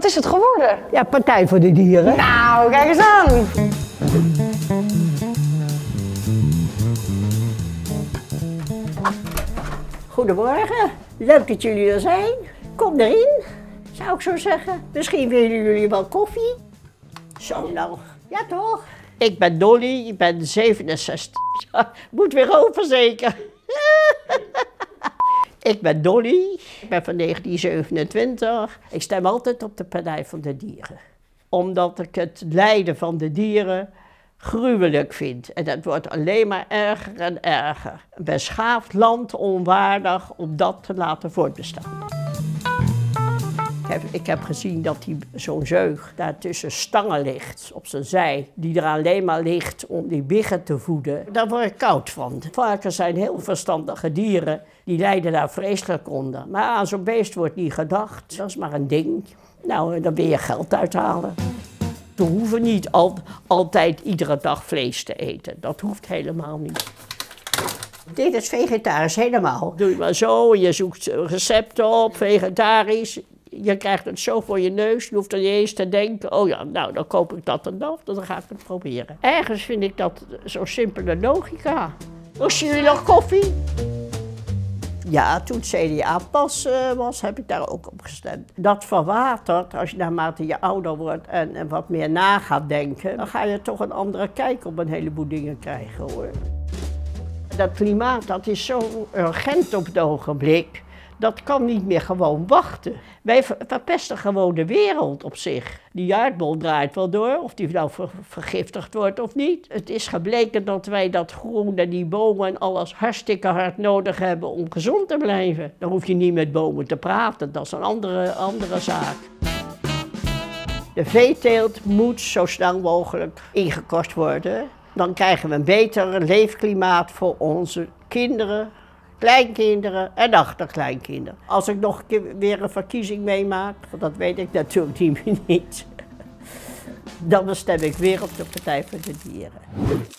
Wat is het geworden? Ja, Partij voor de Dieren. Nou, kijk eens aan. Goedemorgen. Leuk dat jullie er zijn. Kom erin, zou ik zo zeggen. Misschien willen jullie wel koffie. Zo nou. Ja toch? Ik ben Dolly, ik ben 67. Moet weer over zeker. Ik ben Dolly, ik ben van 1927. Ik stem altijd op de Partij voor de Dieren. Omdat ik het lijden van de dieren gruwelijk vind. En dat wordt alleen maar erger en erger. Een beschaafd land onwaardig om dat te laten voortbestaan. Ik heb gezien dat zo'n zeug daar tussen stangen ligt, op zijn zij, die er alleen maar ligt om die biggen te voeden. Daar word ik koud van. Varkens zijn heel verstandige dieren, die lijden daar vreselijk onder. Maar aan zo'n beest wordt niet gedacht, dat is maar een ding. Nou, dan wil je geld uithalen. We hoeven niet altijd iedere dag vlees te eten, dat hoeft helemaal niet. Dit is vegetarisch helemaal. Doe je maar zo, je zoekt recepten op, vegetarisch. Je krijgt het zo voor je neus, je hoeft er niet eens te denken, oh ja, nou dan koop ik dat en dat, dan ga ik het proberen. Ergens vind ik dat zo'n simpele logica. Moesten jullie nog koffie? Ja, toen het CDA pas was, heb ik daar ook op gestemd. Dat verwatert, als je naarmate je ouder wordt en wat meer na gaat denken, dan ga je toch een andere kijk op een heleboel dingen krijgen hoor. Dat klimaat, dat is zo urgent op het ogenblik. Dat kan niet meer gewoon wachten. Wij verpesten gewoon de wereld op zich. Die aardbol draait wel door, of die nou vergiftigd wordt of niet. Het is gebleken dat wij dat groen en die bomen en alles hartstikke hard nodig hebben om gezond te blijven. Dan hoef je niet met bomen te praten, dat is een andere zaak. De veeteelt moet zo snel mogelijk ingekort worden. Dan krijgen we een beter leefklimaat voor onze kinderen. Kleinkinderen en achterkleinkinderen. Als ik nog weer een verkiezing meemaak, want dat weet ik natuurlijk niet, dan stem ik weer op de Partij voor de Dieren.